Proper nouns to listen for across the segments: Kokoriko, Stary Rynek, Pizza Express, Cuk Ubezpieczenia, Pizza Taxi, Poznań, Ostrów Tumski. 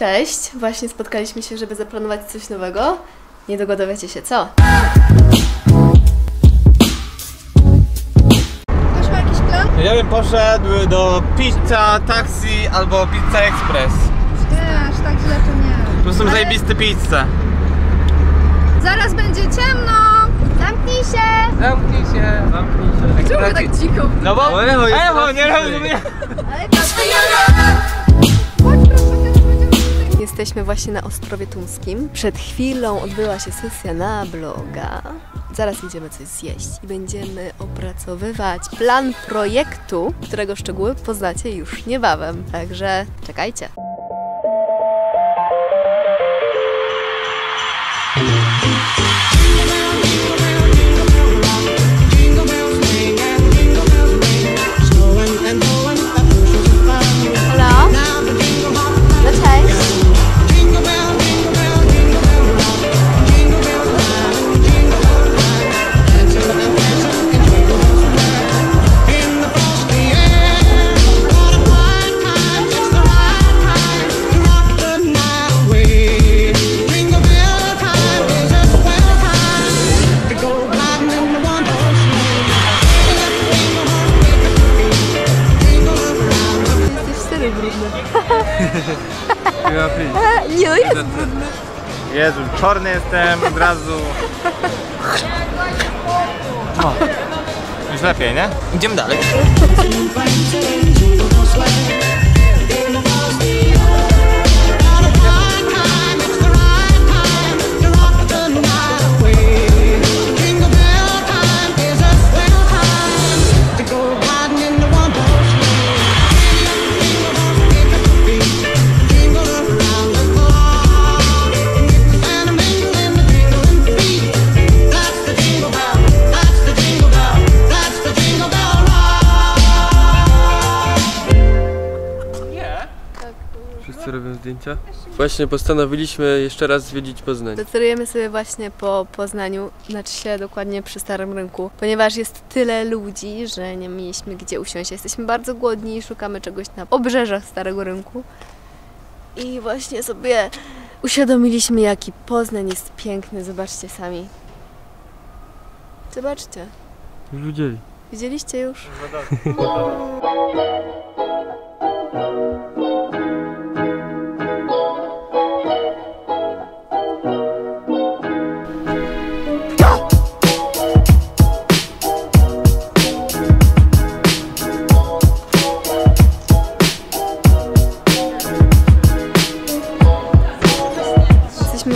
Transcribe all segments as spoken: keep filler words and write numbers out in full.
Cześć, właśnie spotkaliśmy się, żeby zaplanować coś nowego. Nie dogadowiecie się, co? Ktoś ma jakiś plan? Ja bym poszedł do Pizza Taxi albo Pizza Express. Nie, aż tak źle to nie. To są ale... zajebiste pizze. Zaraz będzie ciemno! Zamknij się! Zamknij się! Zamknij się! Czemu my tak dziko? No bo... O, Ewo, Ewo, nie rozumiem! Ale to... Jesteśmy właśnie na Ostrowie Tumskim. Przed chwilą odbyła się sesja na bloga. Zaraz idziemy coś zjeść i będziemy opracowywać plan projektu, którego szczegóły poznacie już niebawem. Także czekajcie. Nie, no jest brudny. Jezu, czarny jestem od razu. O, już lepiej, nie? Idziemy dalej. Zdjęcia. Właśnie postanowiliśmy jeszcze raz zwiedzić Poznań. Spacerujemy sobie właśnie po Poznaniu, znaczy się dokładnie przy Starym Rynku, ponieważ jest tyle ludzi, że nie mieliśmy gdzie usiąść. Jesteśmy bardzo głodni i szukamy czegoś na obrzeżach Starego Rynku. I właśnie sobie uświadomiliśmy, jaki Poznań jest piękny. Zobaczcie sami. Zobaczcie. Już widzieli. Widzieliście już?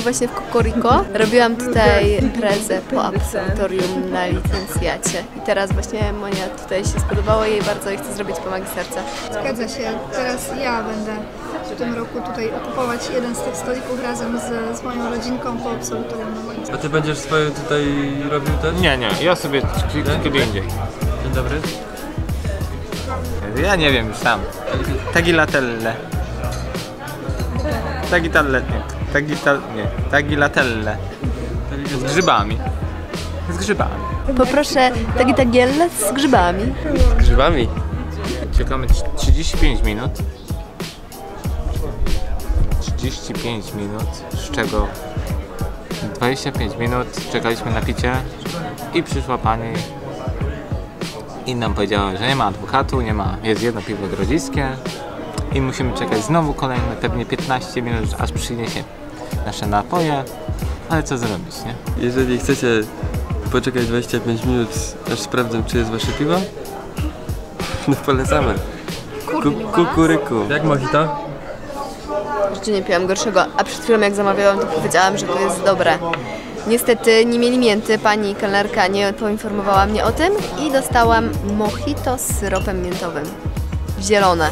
Właśnie w Kokoriko. Robiłam tutaj imprezę po absolutorium na licencjacie. I teraz właśnie Monia tutaj się spodobało jej bardzo i chce zrobić pomagi serca. Zgadza się. Teraz ja będę w tym roku tutaj okupować jeden z tych stolików razem z, z moją rodzinką po absolutorium. A ty będziesz swoje tutaj robił ten? Nie, nie. Ja sobie kiedy indziej. Dzień dobry. Ja nie wiem już sam. Tagi latelle. Tagi talletnie. Tagi, ta, nie, tagi latelle. Z grzybami. Z grzybami. Poproszę tagi tagielle z grzybami. Z grzybami? Czekamy trzydzieści pięć minut. trzydzieści pięć minut, z czego dwadzieścia pięć minut czekaliśmy na picie i przyszła pani i nam powiedziała, że nie ma adwokatu, nie ma, jest jedno piwo grodziskie. I musimy czekać znowu kolejne pewnie piętnaście minut, aż przyniesie nasze napoje, ale co zrobić, nie? Jeżeli chcecie poczekać dwadzieścia pięć minut, aż sprawdzę, czy jest wasze piwo, no polecamy. Kokoriko. Jak mojito? Jeszcze nie piłam gorszego, a przed chwilą jak zamawiałam, to powiedziałam, że to jest dobre. Niestety nie mieli mięty, pani kelnerka nie poinformowała mnie o tym i dostałam mojito z syropem miętowym. Zielone.